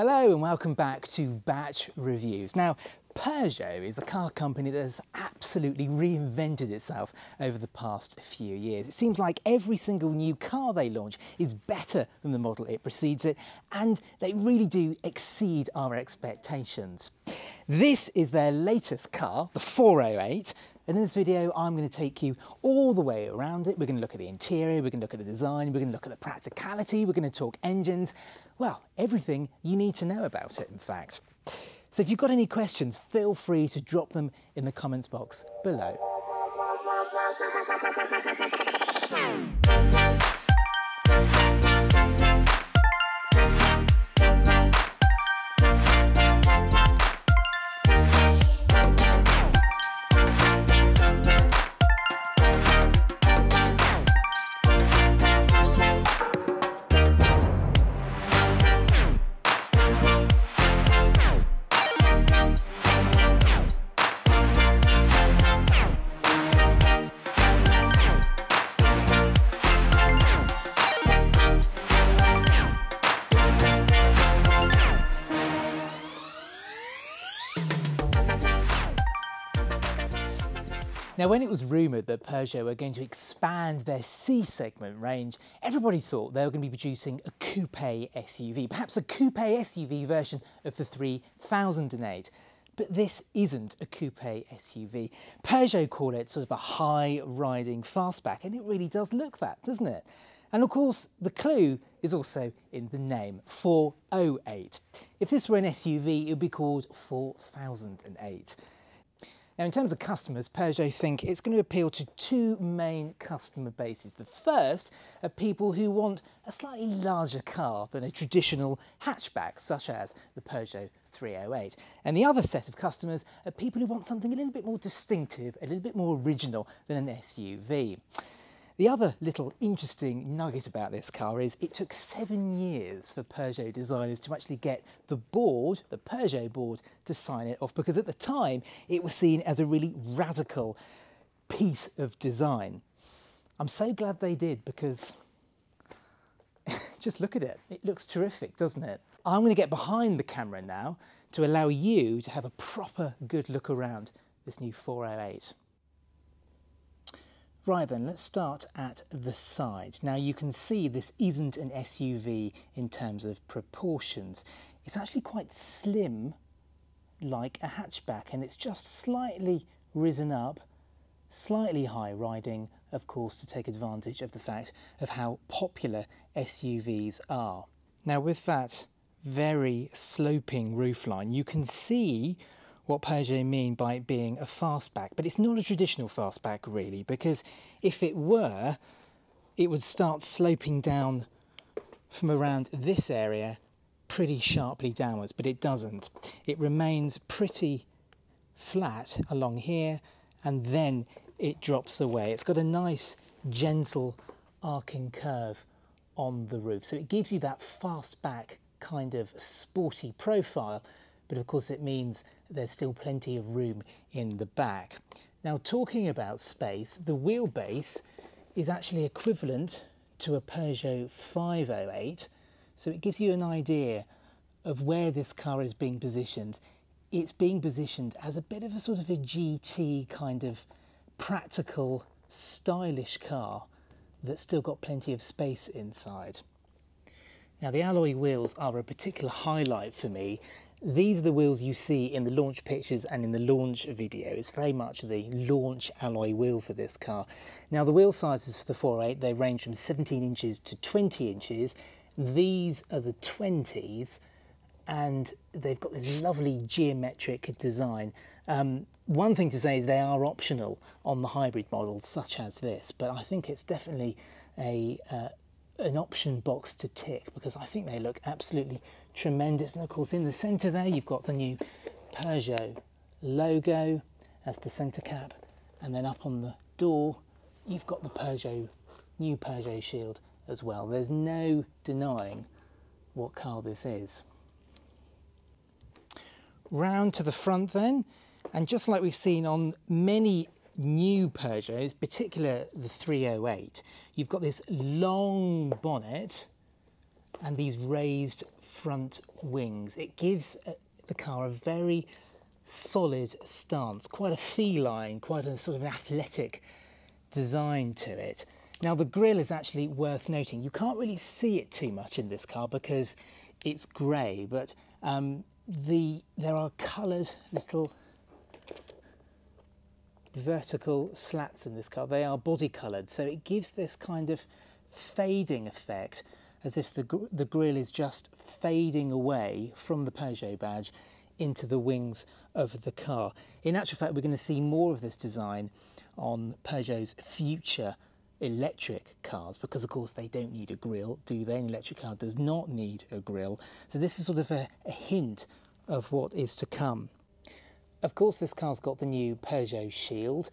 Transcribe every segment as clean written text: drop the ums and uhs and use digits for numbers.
Hello and welcome back to Batch Reviews. Now, Peugeot is a car company that has absolutely reinvented itself over the past few years. It seems like every single new car they launch is better than the model it precedes it, and they really do exceed our expectations. This is their latest car, the 408, and in this video I'm going to take you all the way around it. We're going to look at the interior, we're going to look at the design, we're going to look at the practicality, we're going to talk engines, well, everything you need to know about it, in fact. So if you've got any questions, feel free to drop them in the comments box below. Now, when it was rumoured that Peugeot were going to expand their C-segment range, everybody thought they were going to be producing a coupe SUV, perhaps a coupe SUV version of the 3008. But this isn't a coupe SUV. Peugeot call it sort of a high-riding fastback, and it really does look that, doesn't it? And of course, the clue is also in the name, 408. If this were an SUV, it would be called 4008. Now, in terms of customers, Peugeot think it's going to appeal to two main customer bases. The first are people who want a slightly larger car than a traditional hatchback, such as the Peugeot 308. And the other set of customers are people who want something a little bit more distinctive, a little bit more original than an SUV. The other little interesting nugget about this car is it took 7 years for Peugeot designers to actually get the board, the Peugeot board, to sign it off, because at the time it was seen as a really radical piece of design. I'm so glad they did, because just look at it. It looks terrific, doesn't it? I'm going to get behind the camera now to allow you to have a proper good look around this new 408. Right then, let's start at the side. Now, you can see this isn't an SUV in terms of proportions. It's actually quite slim, like a hatchback, and it's just slightly risen up, slightly high riding, of course, to take advantage of the fact of how popular SUVs are. Now, with that very sloping roofline, you can see what Peugeot mean by it being a fastback, but it's not a traditional fastback really, because if it were, it would start sloping down from around this area pretty sharply downwards, but it doesn't. It remains pretty flat along here, and then it drops away. It's got a nice gentle arcing curve on the roof, so it gives you that fastback kind of sporty profile, but of course it means there's still plenty of room in the back. Now, talking about space, the wheelbase is actually equivalent to a Peugeot 508, so it gives you an idea of where this car is being positioned. It's being positioned as a bit of a sort of a GT kind of practical, stylish car that's still got plenty of space inside. Now, the alloy wheels are a particular highlight for me. These are the wheels you see in the launch pictures and in the launch video. It's very much the launch alloy wheel for this car. Now, the wheel sizes for the 408, they range from 17 inches to 20 inches. These are the 20s, and they've got this lovely geometric design. One thing to say is they are optional on the hybrid models such as this, but I think it's definitely an option box to tick, because I think they look absolutely tremendous. And of course, in the centre there, you've got the new Peugeot logo as the centre cap, and then up on the door you've got the new Peugeot shield as well. There's no denying what car this is. Round to the front then, and just like we've seen on many new Peugeots, particularly the 308, you've got this long bonnet and these raised front wings. It gives the car a very solid stance, quite a feline, quite a sort of an athletic design to it. Now the grille is actually worth noting. You can't really see it too much in this car because it's grey, but there are coloured little vertical slats in this car. They are body coloured, so it gives this kind of fading effect, as if the grille is just fading away from the Peugeot badge into the wings of the car. In actual fact, we're going to see more of this design on Peugeot's future electric cars, because of course they don't need a grille, do they? An electric car does not need a grille. So this is sort of a hint of what is to come. Of course, this car's got the new Peugeot Shield.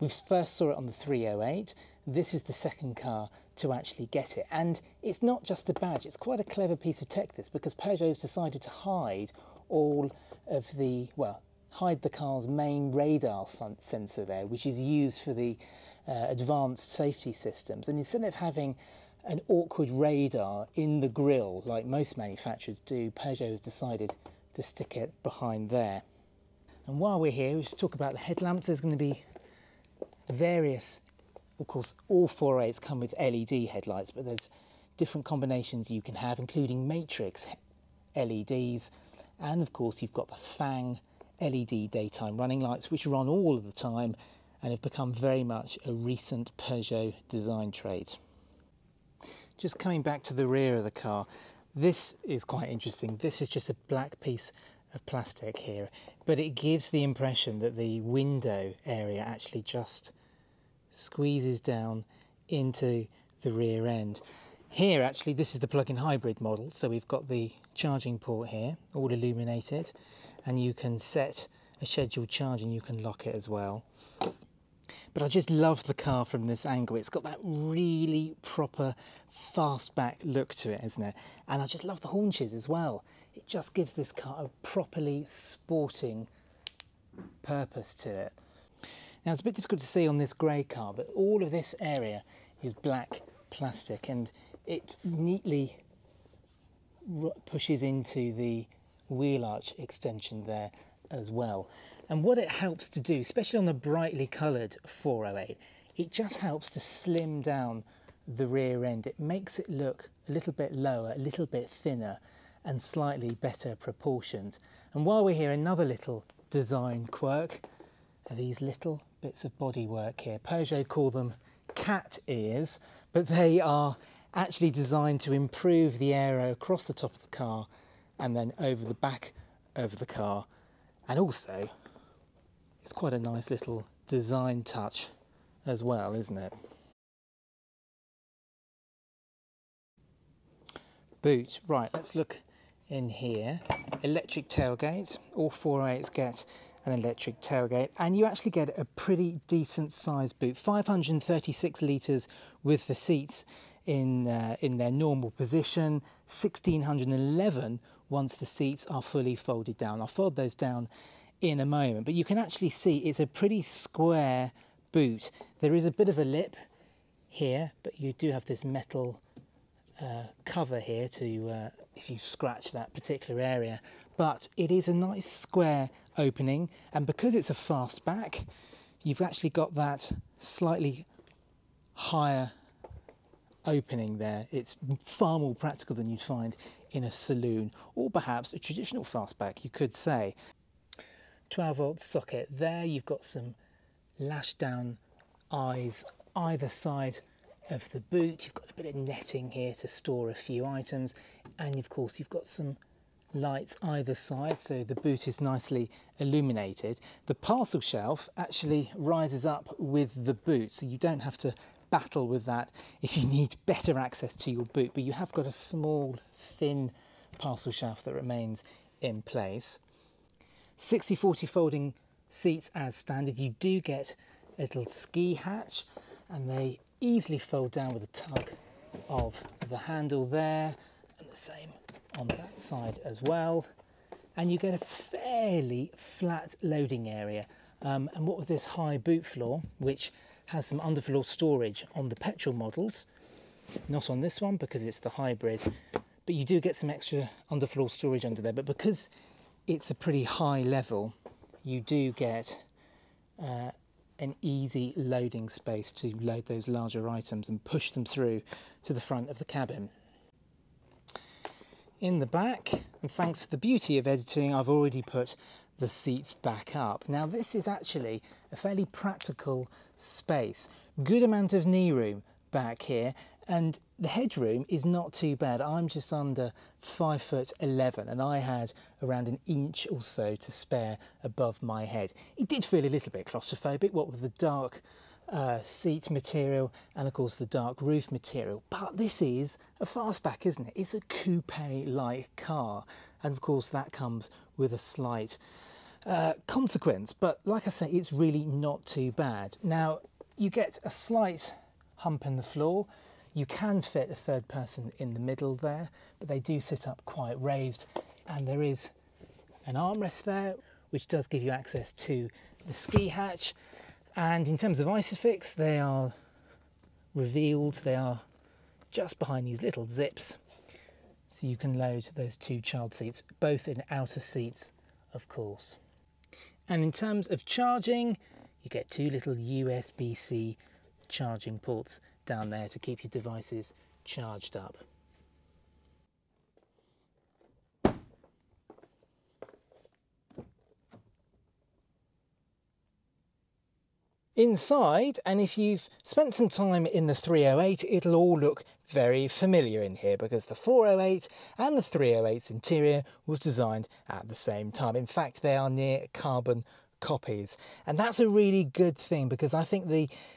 We first saw it on the 308. This is the second car to actually get it. And it's not just a badge, it's quite a clever piece of tech, this, because Peugeot's decided to hide all of the, well, hide the car's main radar sensor there, which is used for the advanced safety systems. And instead of having an awkward radar in the grille, like most manufacturers do, Peugeot has decided to stick it behind there. And while we're here, we'll just talk about the headlamps. There's going to be various, of course, all 408s come with LED headlights, but there's different combinations you can have, including matrix LEDs. And of course, you've got the FANG LED daytime running lights, which are on all of the time and have become very much a recent Peugeot design trait. Just coming back to the rear of the car, this is quite interesting. This is just a black piece of plastic here, but it gives the impression that the window area actually just squeezes down into the rear end. Here actually, this is the plug-in hybrid model, so we've got the charging port here, all illuminated, and you can set a scheduled charge and you can lock it as well. But I just love the car from this angle. It's got that really proper fastback look to it, isn't it? And I just love the haunches as well. It just gives this car a properly sporting purpose to it. Now, it's a bit difficult to see on this grey car, but all of this area is black plastic, and it neatly pushes into the wheel arch extension there as well. And what it helps to do, especially on a brightly coloured 408, it just helps to slim down the rear end. It makes it look a little bit lower, a little bit thinner, and slightly better proportioned. And while we're here, another little design quirk are these little bits of bodywork here. Peugeot call them cat ears, but they are actually designed to improve the aero across the top of the car and then over the back of the car. And also, it's quite a nice little design touch as well, isn't it? Boot, right, let's look in here. Electric tailgate, all 408s get an electric tailgate, and you actually get a pretty decent sized boot, 536 litres with the seats in their normal position, 1,611 once the seats are fully folded down. I'll fold those down in a moment, but you can actually see it's a pretty square boot. There is a bit of a lip here, but you do have this metal cover here to if you scratch that particular area, but it is a nice square opening, and because it's a fastback, you've actually got that slightly higher opening there. It's far more practical than you'd find in a saloon, or perhaps a traditional fastback, you could say. 12-volt socket there. You've got some lash down eyes either side of the boot. You've got a bit of netting here to store a few items, and of course you've got some lights either side, so the boot is nicely illuminated. The parcel shelf actually rises up with the boot, so you don't have to battle with that if you need better access to your boot, but you have got a small thin parcel shelf that remains in place. 60-40 folding seats as standard. You do get a little ski hatch, and they easily fold down with a tug of the handle there, and the same on that side as well. And you get a fairly flat loading area, and what with this high boot floor, which has some underfloor storage on the petrol models, not on this one because it's the hybrid, but you do get some extra underfloor storage under there. But because it's a pretty high level, you do get an easy loading space to load those larger items and push them through to the front of the cabin. In the back, and thanks to the beauty of editing, I've already put the seats back up. Now this is actually a fairly practical space. Good amount of knee room back here, and the headroom is not too bad. I'm just under 5'11", and I had around an inch or so to spare above my head. It did feel a little bit claustrophobic, what with the dark seat material and of course the dark roof material, but this is a fastback, isn't it? It's a coupe-like car, and of course that comes with a slight consequence, but like I say, it's really not too bad. Now you get a slight hump in the floor. You can fit a third person in the middle there, but they do sit up quite raised, and there is an armrest there which does give you access to the ski hatch. And in terms of ISOFIX, they are revealed, they are just behind these little zips, so you can load those two child seats, both in outer seats, of course. And in terms of charging, you get two little USB-C charging ports down there to keep your devices charged up. Inside, and if you've spent some time in the 308, it'll all look very familiar in here, because the 408 and the 308's interior was designed at the same time. In fact, they are near carbon copies, and that's a really good thing, because I think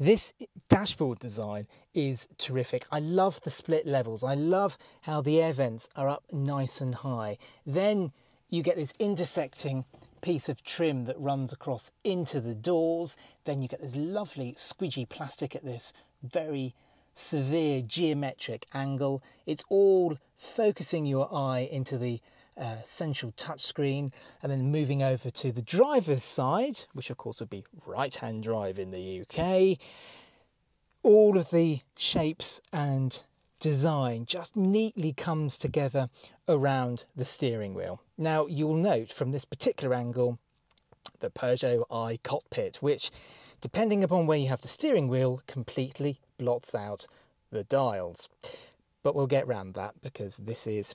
this dashboard design is terrific. I love the split levels. I love how the air vents are up nice and high. Then you get this intersecting piece of trim that runs across into the doors. Then you get this lovely squidgy plastic at this very severe geometric angle. It's all focusing your eye into the central touchscreen, and then moving over to the driver's side, which of course would be right-hand drive in the UK. All of the shapes and design just neatly comes together around the steering wheel. Now you'll note from this particular angle the Peugeot iCockpit, which depending upon where you have the steering wheel completely blots out the dials, but we'll get round that because this is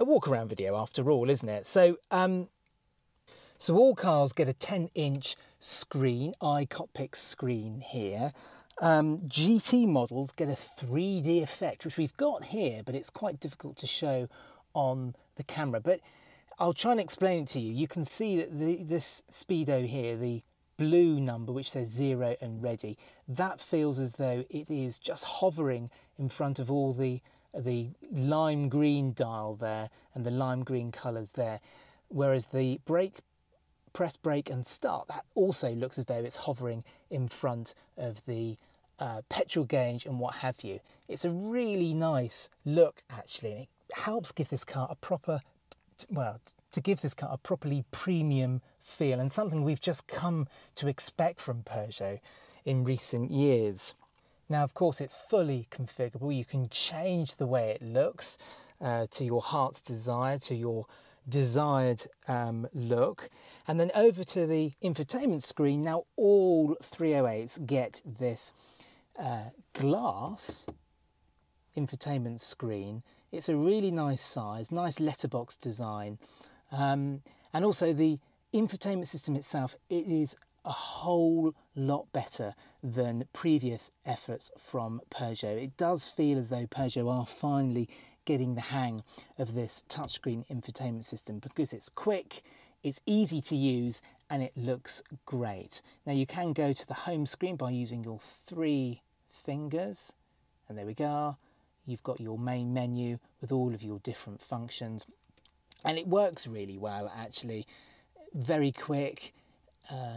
a walk around video after all, isn't it? So all cars get a 10-inch screen, iCockpit screen here. GT models get a 3D effect, which we've got here, but it's quite difficult to show on the camera, but I'll try and explain it to you. You can see that this speedo here, the blue number which says 0 and ready, that feels as though it is just hovering in front of all the lime green dial there and the lime green colours there, whereas the brake, press brake and start, that also looks as though it's hovering in front of the petrol gauge and what have you. It's a really nice look actually, and it helps give this car a proper, well, to give this car a properly premium feel, and something we've just come to expect from Peugeot in recent years. Now of course it's fully configurable. You can change the way it looks to your heart's desire, to your desired look. And then over to the infotainment screen. Now all 308s get this glass infotainment screen. It's a really nice size, nice letterbox design, and also the infotainment system itself, it is a whole lot better than previous efforts from Peugeot. It does feel as though Peugeot are finally getting the hang of this touchscreen infotainment system, because it's quick, it's easy to use, and it looks great. Now you can go to the home screen by using your three fingers, and there we go. You've got your main menu with all of your different functions, and it works really well actually. Very quick.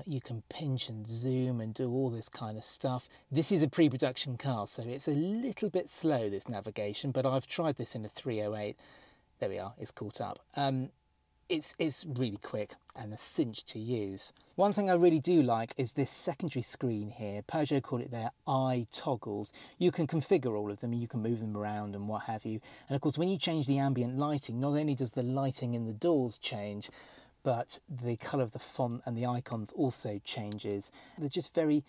You can pinch and zoom and do all this kind of stuff. This is a pre-production car, so it's a little bit slow, this navigation, but I've tried this in a 308. There we are, it's caught up. it's really quick and a cinch to use. One thing I really do like is this secondary screen here. Peugeot call it their i toggles. You can configure all of them, you can move them around and what have you. And of course, when you change the ambient lighting, not only does the lighting in the doors change, but the colour of the font and the icons also changes. They're just very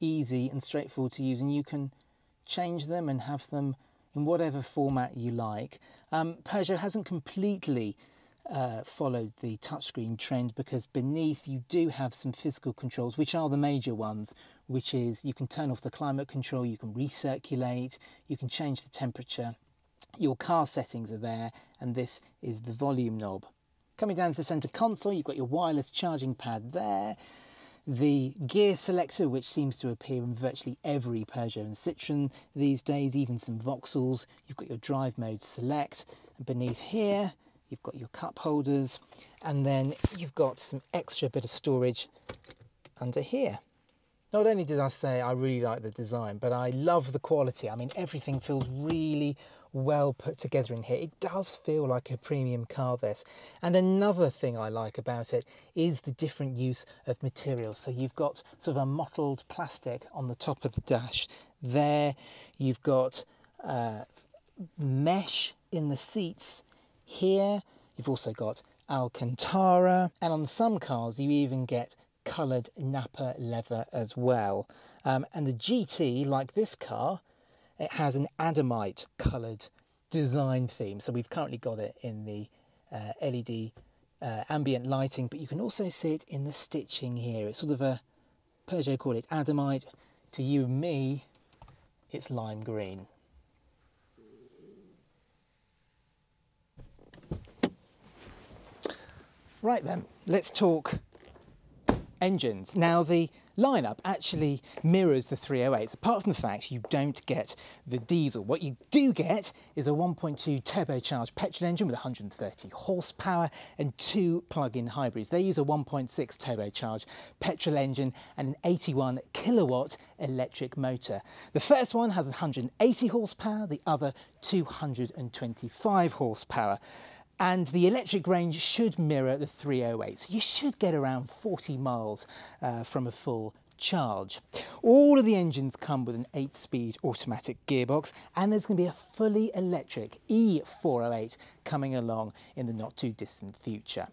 easy and straightforward to use, and you can change them and have them in whatever format you like. Peugeot hasn't completely followed the touchscreen trend, because beneath you do have some physical controls, which are the major ones, which is you can turn off the climate control, you can recirculate, you can change the temperature, your car settings are there, and this is the volume knob. Coming down to the centre console, you've got your wireless charging pad there, the gear selector, which seems to appear in virtually every Peugeot and Citroen these days, even some Vauxhalls. You've got your drive mode select, and beneath here you've got your cup holders, and then you've got some extra bit of storage under here. Not only did I say I really like the design, but I love the quality. I mean, everything feels really well put together in here. It does feel like a premium car, this. And another thing I like about it is the different use of materials. So you've got sort of a mottled plastic on the top of the dash there. You've got mesh in the seats here. You've also got Alcantara, and on some cars you even get coloured Nappa leather as well. And the GT, like this car, it has an Adamite coloured design theme. So we've currently got it in the LED ambient lighting, but you can also see it in the stitching here. It's sort of a, Peugeot call it Adamite, to you and me it's lime green. Right then, let's talk engines. Now, the lineup actually mirrors the 308s, apart from the fact you don't get the diesel. What you do get is a 1.2 turbocharged petrol engine with 130 horsepower and two plug-in hybrids. They use a 1.6 turbocharged petrol engine and an 81 kilowatt electric motor. The first one has 180 horsepower, the other 225 horsepower. And the electric range should mirror the 308, so you should get around 40 miles from a full charge. All of the engines come with an 8-speed automatic gearbox, and there's going to be a fully electric E408 coming along in the not too distant future.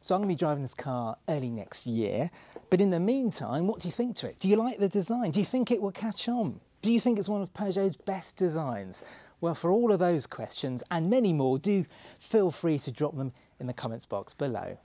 So I'm going to be driving this car early next year, but in the meantime, what do you think to it? Do you like the design? Do you think it will catch on? Do you think it's one of Peugeot's best designs? Well, for all of those questions and many more, do feel free to drop them in the comments box below.